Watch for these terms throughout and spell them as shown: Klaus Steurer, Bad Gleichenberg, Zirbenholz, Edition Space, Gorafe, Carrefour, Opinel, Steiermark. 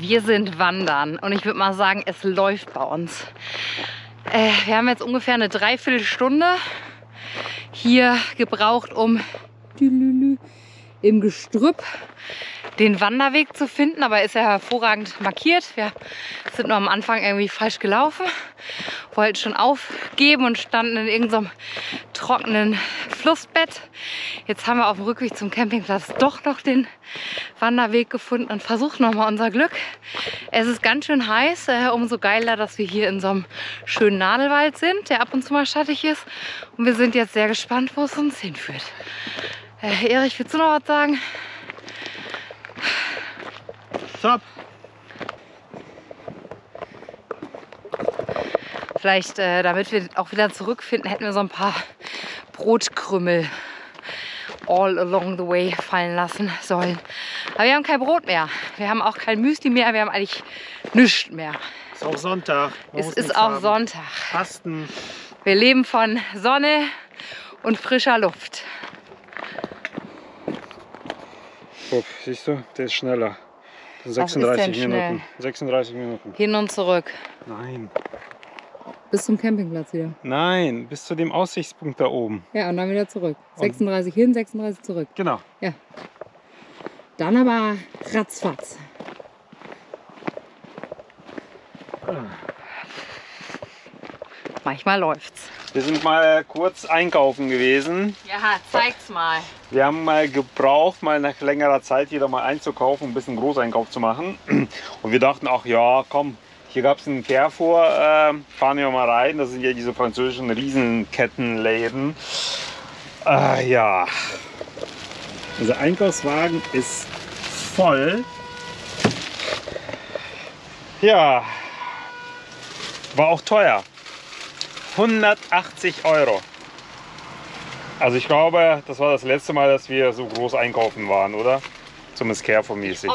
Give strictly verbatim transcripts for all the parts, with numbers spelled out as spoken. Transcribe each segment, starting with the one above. Wir sind wandern und ich würde mal sagen, es läuft bei uns. Äh, wir haben jetzt ungefähr eine Dreiviertelstunde hier gebraucht, um im Gestrüpp den Wanderweg zu finden. Aber ist ja hervorragend markiert. Wir sind nur am Anfang irgendwie falsch gelaufen, wollten schon aufgeben und standen in irgendeinem trockenen Flussbett. Jetzt haben wir auf dem Rückweg zum Campingplatz doch noch den Wanderweg gefunden und versuchen nochmal unser Glück. Es ist ganz schön heiß, äh, umso geiler, dass wir hier in so einem schönen Nadelwald sind, der ab und zu mal schattig ist. Und wir sind jetzt sehr gespannt, wo es uns hinführt. Äh, Erich, willst du noch was sagen? Top! Vielleicht, äh, damit wir auch wieder zurückfinden, hätten wir so ein paar Brotkrümmel all along the way fallen lassen sollen. Aber wir haben kein Brot mehr. Wir haben auch kein Müsli mehr. Wir haben eigentlich nichts mehr. Ist auch Sonntag. Man es ist auch haben. Sonntag. Fasten. Wir leben von Sonne und frischer Luft. Guck, siehst du, der ist schneller. Das sind sechsunddreißig Minuten. sechsunddreißig Minuten. Hin und zurück. Nein. Bis zum Campingplatz wieder? Nein, bis zu dem Aussichtspunkt da oben. Ja, und dann wieder zurück. sechsunddreißig hin, sechsunddreißig zurück. Genau. Ja. Dann aber ratzfatz. Ah. Manchmal läuft's. Wir sind mal kurz einkaufen gewesen. Ja, zeig's mal. Wir haben mal gebraucht, mal nach längerer Zeit wieder mal einzukaufen, ein bisschen Großeinkauf zu machen. Und wir dachten, ach ja, komm. Hier gab es einen Carrefour, äh, fahren wir mal rein, das sind ja diese französischen Riesenkettenläden. Äh, ja, unser Einkaufswagen ist voll. Ja, war auch teuer, hundertachtzig Euro. Also ich glaube, das war das letzte Mal, dass wir so groß einkaufen waren, oder? Zumindest Carrefour-mäßig.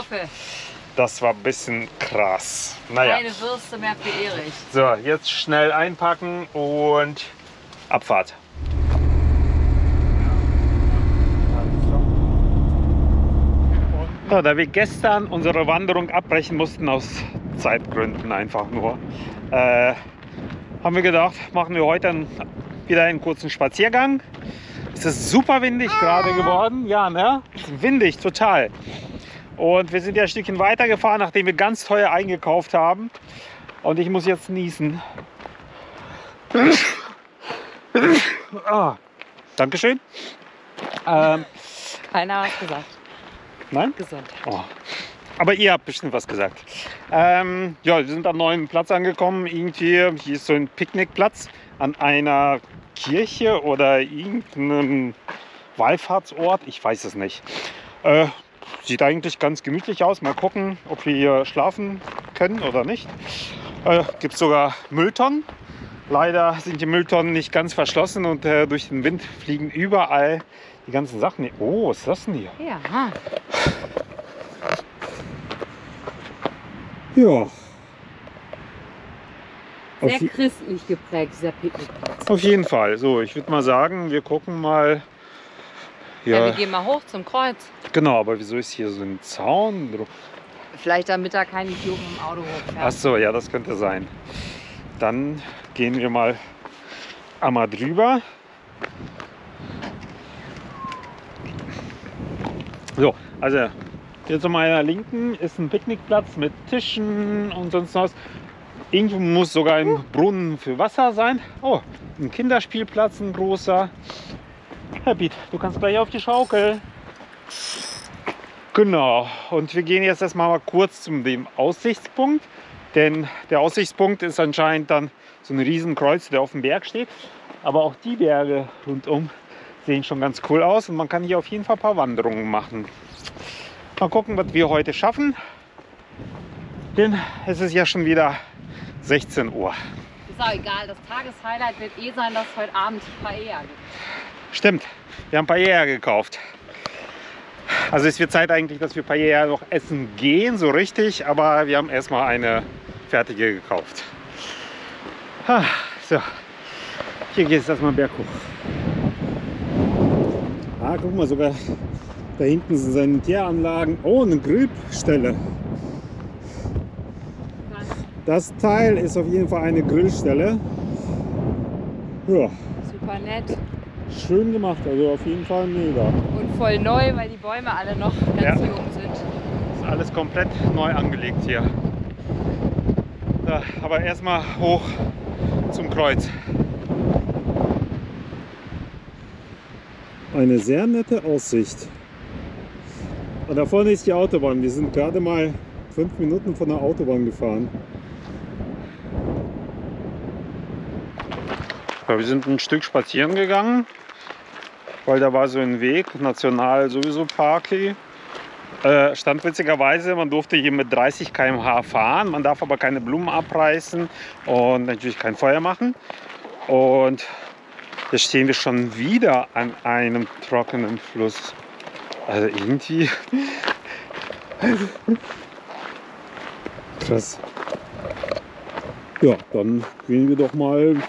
Das war ein bisschen krass. Naja. Keine Würste mehr für Erich. So, jetzt schnell einpacken und Abfahrt. So, da wir gestern unsere Wanderung abbrechen mussten, aus Zeitgründen einfach nur, äh, haben wir gedacht, machen wir heute einen, wieder einen kurzen Spaziergang. Es ist super windig ah. gerade geworden. Ja, ne? Windig, total. Und wir sind ja ein Stückchen weiter gefahren, nachdem wir ganz teuer eingekauft haben. Und ich muss jetzt niesen. ah, Dankeschön. Ähm, Keiner hat was gesagt. Nein? Gesund. Oh. Aber ihr habt bestimmt was gesagt. Ähm, ja, wir sind am neuen Platz angekommen. Irgendwie, hier ist so ein Picknickplatz an einer Kirche oder irgendeinem Wallfahrtsort. Ich weiß es nicht. Äh, Sieht eigentlich ganz gemütlich aus. Mal gucken, ob wir hier schlafen können oder nicht. Äh, gibt sogar Mülltonnen. Leider sind die Mülltonnen nicht ganz verschlossen und äh, durch den Wind fliegen überall die ganzen Sachen. Oh, was ist das denn hier? Ja. Ja. Sehr auf christlich geprägt, dieser Picknickplatz. Auf jeden Fall. So, ich würde mal sagen, wir gucken mal. Ja. Ja, wir gehen mal hoch zum Kreuz. Genau, aber wieso ist hier so ein Zaun drauf? Vielleicht damit da keine Idioten im Auto hochfährt. Ach so, ja, das könnte sein. Dann gehen wir mal einmal drüber. So, also hier zu meiner Linken ist ein Picknickplatz mit Tischen und sonst was. Irgendwo muss sogar ein Brunnen für Wasser sein. Oh, ein Kinderspielplatz, ein großer. Happy, du kannst gleich auf die Schaukel. Genau, und wir gehen jetzt erstmal mal kurz zu dem Aussichtspunkt, denn der Aussichtspunkt ist anscheinend dann so ein Riesenkreuz, der auf dem Berg steht. Aber auch die Berge rundum sehen schon ganz cool aus und man kann hier auf jeden Fall ein paar Wanderungen machen. Mal gucken, was wir heute schaffen, denn es ist ja schon wieder sechzehn Uhr. Ist auch egal, das Tageshighlight wird eh sein, dass heute Abend Paella gibt. Stimmt, wir haben Paella gekauft. Also es wird Zeit eigentlich, dass wir Paella noch essen gehen, so richtig, aber wir haben erstmal eine fertige gekauft. Ah, so, hier geht es erstmal berghoch. Ah, guck mal, sogar da hinten sind Sanitäranlagen. Oh, eine Grillstelle. Das Teil ist auf jeden Fall eine Grillstelle. Ja. Super nett. Schön gemacht, also auf jeden Fall mega. Und voll neu, weil die Bäume alle noch ganz jung sind. Ist alles komplett neu angelegt hier. Da, aber erstmal hoch zum Kreuz. Eine sehr nette Aussicht. Und da vorne ist die Autobahn. Wir sind gerade mal fünf Minuten von der Autobahn gefahren. Ja, wir sind ein Stück spazieren gegangen, weil da war so ein Weg, national sowieso Parki. Äh, stand witzigerweise, man durfte hier mit dreißig Kilometer pro Stunde fahren, man darf aber keine Blumen abreißen und natürlich kein Feuer machen. Und jetzt stehen wir schon wieder an einem trockenen Fluss. Also irgendwie... Krass. Ja, dann gehen wir doch mal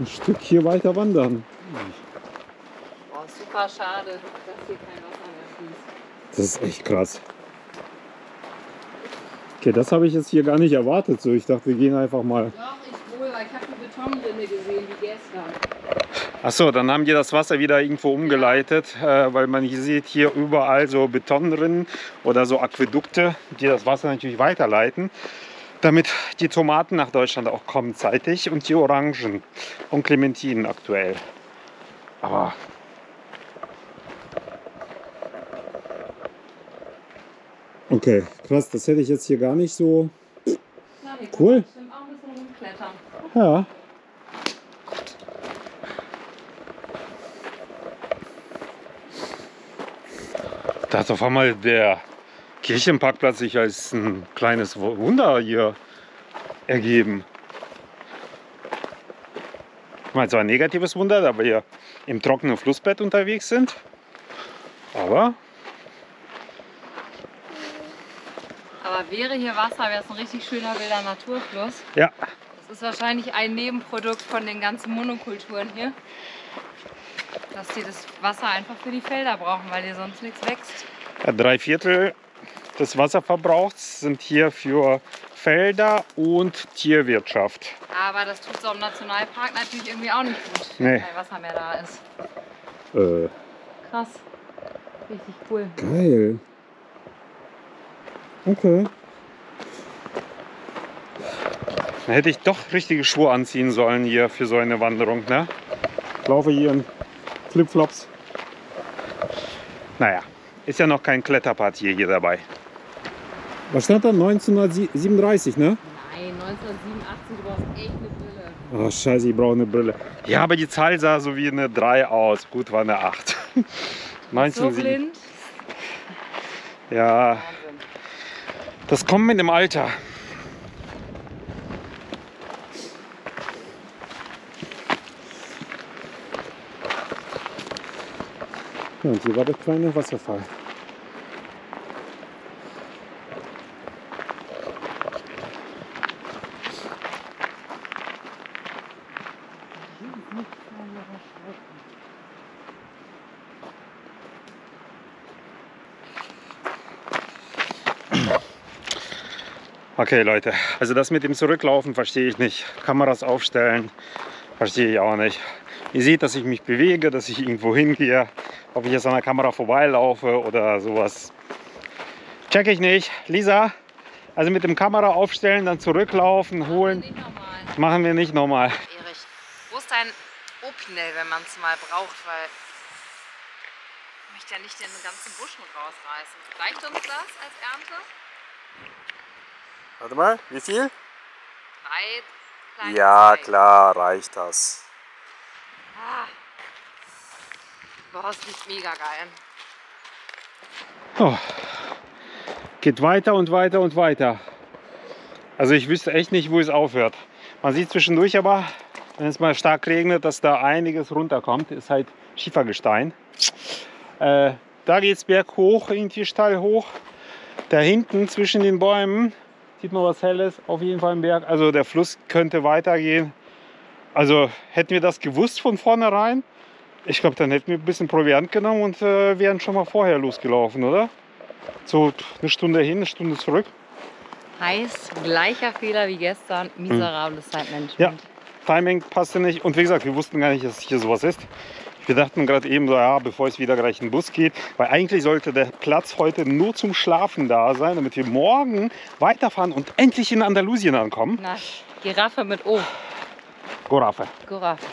ein Stück hier weiter wandern. Oh, super schade, dass hier kein Wasser mehr fließt. Das ist echt krass. Okay, das habe ich jetzt hier gar nicht erwartet. So, ich dachte, wir gehen einfach mal. Doch, ich wohl, weil ich habe eine Betonrinne gesehen, wie gestern. Achso, dann haben die das Wasser wieder irgendwo umgeleitet, äh, weil man hier sieht hier überall so Betonrinnen oder so Aquädukte, die das Wasser natürlich weiterleiten. Damit die Tomaten nach Deutschland auch kommen zeitig und die Orangen und Clementinen aktuell. Aber okay, krass, das hätte ich jetzt hier gar nicht so. Na, wir cool. Können auch ein bisschen rumklettern. Ja. Da ist auf einmal der Kirchenparkplatz sich als ein kleines Wunder hier ergeben. Ich meine, zwar ein negatives Wunder, da wir hier im trockenen Flussbett unterwegs sind, aber... Aber wäre hier Wasser, wäre es ein richtig schöner wilder Naturfluss. Ja. Das ist wahrscheinlich ein Nebenprodukt von den ganzen Monokulturen hier, dass die das Wasser einfach für die Felder brauchen, weil hier sonst nichts wächst. Ja, drei Viertel des Wasserverbrauchs sind hier für Felder und Tierwirtschaft. Aber das tut es auch im Nationalpark natürlich irgendwie auch nicht gut, nee. Wenn kein Wasser mehr da ist. Äh. Krass. Richtig cool. Geil. Okay. Dann hätte ich doch richtige Schuhe anziehen sollen hier für so eine Wanderung, ne? Ich laufe hier in Flipflops. Naja, ist ja noch kein Kletterpart hier, hier dabei. Was stand da? neunzehnhundertsiebenunddreißig, ne? Nein, neunzehnhundertsiebenundachtzig, du brauchst echt eine Brille. Oh, scheiße, ich brauche eine Brille. Ja, aber die Zahl sah so wie eine drei aus. Gut, war eine acht. So blind? Ja. Wahnsinn. Das kommt mit dem Alter. Ja, und hier war der kleine Wasserfall. Okay Leute, also das mit dem Zurücklaufen verstehe ich nicht. Kameras aufstellen verstehe ich auch nicht. Ihr seht, dass ich mich bewege, dass ich irgendwo hingehe. Ob ich jetzt an der Kamera vorbeilaufe oder sowas, check ich nicht. Lisa, also mit dem Kamera aufstellen, dann zurücklaufen, holen. Machen wir nicht nochmal. Erich, wo ist dein Opinel, wenn man es mal braucht? Weil ich möchte ja nicht den ganzen Busch mit rausreißen. Reicht uns das als Ernte? Warte mal, wie viel? Drei. Ja, Zeit. Klar, reicht das. Ah. Boah, es riecht mega geil. Oh. Geht weiter und weiter und weiter. Also ich wüsste echt nicht, wo es aufhört. Man sieht zwischendurch aber, wenn es mal stark regnet, dass da einiges runterkommt. Ist halt Schiefergestein. Äh, da geht es berghoch, irgendwie steil hoch. Da hinten zwischen den Bäumen sieht man was Helles, auf jeden Fall im Berg. Also der Fluss könnte weitergehen. Also hätten wir das gewusst von vornherein, ich glaube, dann hätten wir ein bisschen Proviant genommen und äh, wären schon mal vorher losgelaufen, oder? So eine Stunde hin, eine Stunde zurück. Heißt, gleicher Fehler wie gestern, miserables hm. Zeitmanagement. Ja, Timing passte nicht und wie gesagt, wir wussten gar nicht, dass hier sowas ist. Wir dachten gerade eben so, ja, bevor es wieder gleich ein Bus geht, weil eigentlich sollte der Platz heute nur zum Schlafen da sein, damit wir morgen weiterfahren und endlich in Andalusien ankommen. Na, Giraffe mit O. Gorafe. Gorafe.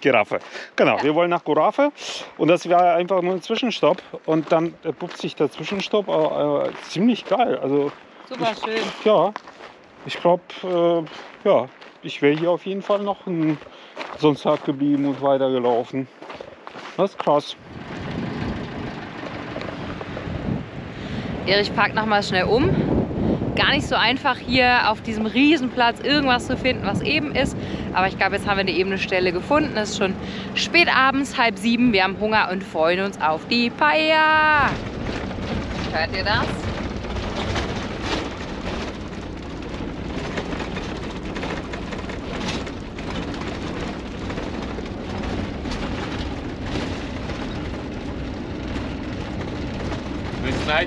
Giraffe. Genau, ja. Wir wollen nach Gorafe und das war einfach nur ein Zwischenstopp und dann puppt sich der Zwischenstopp äh, äh, ziemlich geil. Also, super ich, schön. Ja, ich glaube, äh, ja, ich wäre hier auf jeden Fall noch einen Sonntag geblieben und weitergelaufen. Das ist krass. Erich parkt nochmal schnell um. Gar nicht so einfach hier auf diesem Riesenplatz irgendwas zu finden, was eben ist. Aber ich glaube, jetzt haben wir eine ebene Stelle gefunden. Es ist schon spät abends, halb sieben. Wir haben Hunger und freuen uns auf die Paella. Hört ihr das?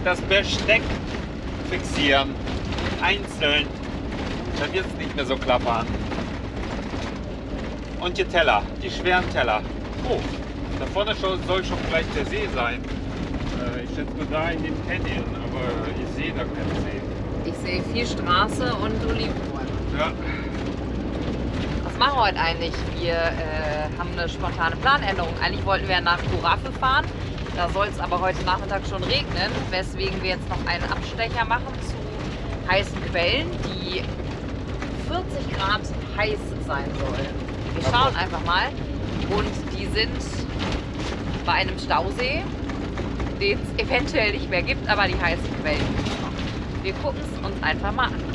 Das Besteck fixieren, einzeln, dann wird es nicht mehr so klappern. Und die Teller, die schweren Teller. Oh, da vorne schon, soll schon gleich der See sein. Äh, ich schätze nur da in dem Canyon, aber ich sehe da keinen See. Ich sehe viel Straße und Olivenbäume. Ja. Was machen wir heute eigentlich? Wir äh, haben eine spontane Planänderung. Eigentlich wollten wir nach Gorafe fahren. Da soll es aber heute Nachmittag schon regnen, weswegen wir jetzt noch einen Abstecher machen zu heißen Quellen, die vierzig Grad heiß sein sollen. Wir schauen einfach mal und die sind bei einem Stausee, den es eventuell nicht mehr gibt, aber die heißen Quellen gibt es noch. Wir gucken es uns einfach mal an.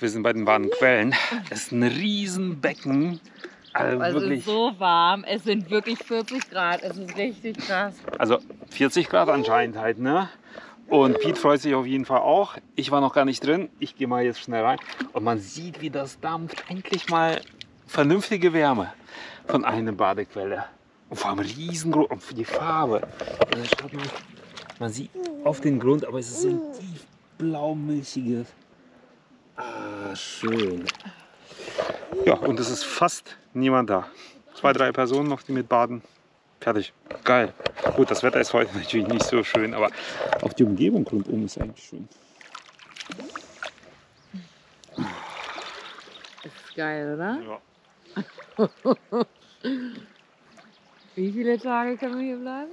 Wir sind bei den warmen Quellen. Das ist ein Riesenbecken. Also also es ist so warm. Es sind wirklich vierzig Grad. Es ist richtig krass. Also vierzig Grad anscheinend halt, ne? Und Piet freut sich auf jeden Fall auch. Ich war noch gar nicht drin. Ich gehe mal jetzt schnell rein. Und man sieht, wie das dampft. Endlich mal vernünftige Wärme von einer Badequelle. Und vor allem riesengroß. Und die Farbe. Also schaut mal, man sieht auf den Grund, aber es ist so ein tiefblau-milchiges. Ah, schön. Ja, und es ist fast niemand da. Zwei, drei Personen noch, die mit baden. Fertig. Geil. Gut, das Wetter ist heute natürlich nicht so schön, aber auch die Umgebung rundum ist eigentlich schön. Ist geil, oder? Ja. Wie viele Tage können wir hier bleiben?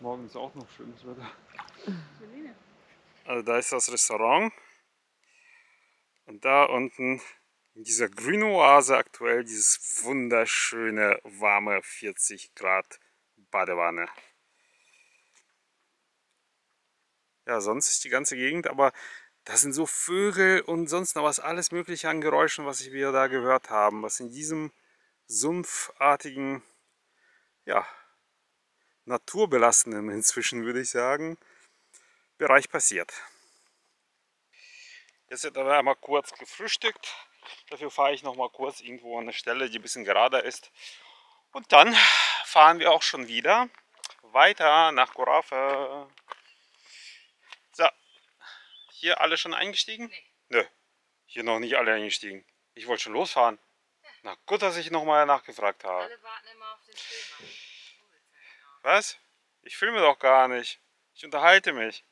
Morgen ist auch noch schönes Wetter. Also da ist das Restaurant und da unten in dieser grünen Oase aktuell dieses wunderschöne, warme vierzig Grad Badewanne. Ja, sonst ist die ganze Gegend, aber da sind so Vögel und sonst noch was, alles mögliche an Geräuschen, was wir da gehört haben, was in diesem sumpfartigen, ja, naturbelassenen inzwischen, würde ich sagen, Bereich passiert. Jetzt wird aber einmal kurz gefrühstückt. Dafür fahre ich noch mal kurz irgendwo an eine Stelle, die ein bisschen gerader ist. Und dann fahren wir auch schon wieder weiter nach Gorafe. So, hier alle schon eingestiegen? Nee. Nö, hier noch nicht alle eingestiegen. Ich wollte schon losfahren. Ja. Na gut, dass ich noch mal nachgefragt habe. Alle warten immer auf den Film. Was? Ich filme doch gar nicht. Ich unterhalte mich.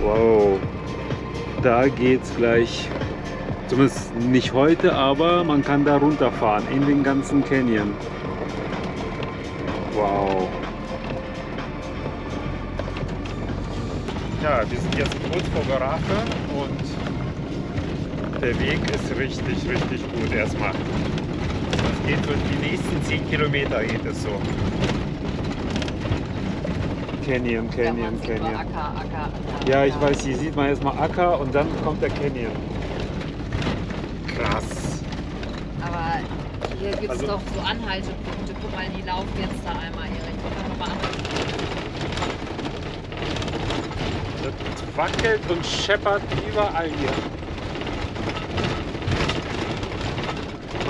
Wow, da geht's gleich, zumindest nicht heute, aber man kann da runterfahren in den ganzen Canyon. Wow. Ja, wir sind jetzt kurz vor Gorafe und der Weg ist richtig, richtig gut erstmal. Das geht durch die nächsten zehn Kilometer, geht es so. Canyon, Canyon, Canyon. Acker, Acker, Acker. Ja, ich weiß, hier sieht man erstmal Acker und dann kommt der Canyon. Krass. Aber hier gibt es also, doch so Anhaltepunkte. Guck mal, die laufen jetzt da einmal, Erik. Guck mal nochmal an. Das wackelt und scheppert überall hier.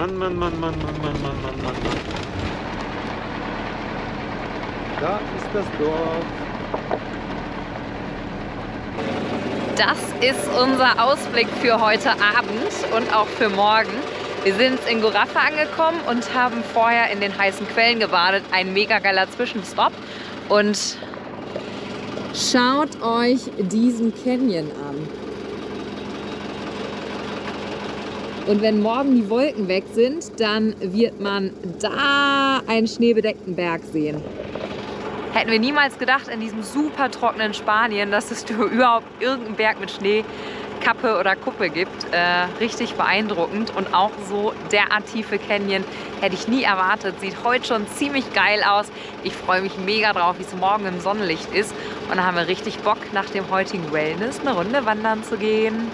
Mann, Mann, Mann, Mann, Mann, Mann, Mann, Mann, Mann, Mann. Da ist das Dorf. Das ist unser Ausblick für heute Abend und auch für morgen. Wir sind in Gorafe angekommen und haben vorher in den heißen Quellen gebadet. Ein mega geiler Zwischenstopp. Und schaut euch diesen Canyon an. Und wenn morgen die Wolken weg sind, dann wird man da einen schneebedeckten Berg sehen. Hätten wir niemals gedacht, in diesem super trockenen Spanien, dass es überhaupt irgendeinen Berg mit Schneekappe oder Kuppe gibt. Äh, richtig beeindruckend und auch so derart tiefe Canyon hätte ich nie erwartet. Sieht heute schon ziemlich geil aus. Ich freue mich mega drauf, wie es morgen im Sonnenlicht ist. Und da haben wir richtig Bock, nach dem heutigen Wellness eine Runde wandern zu gehen.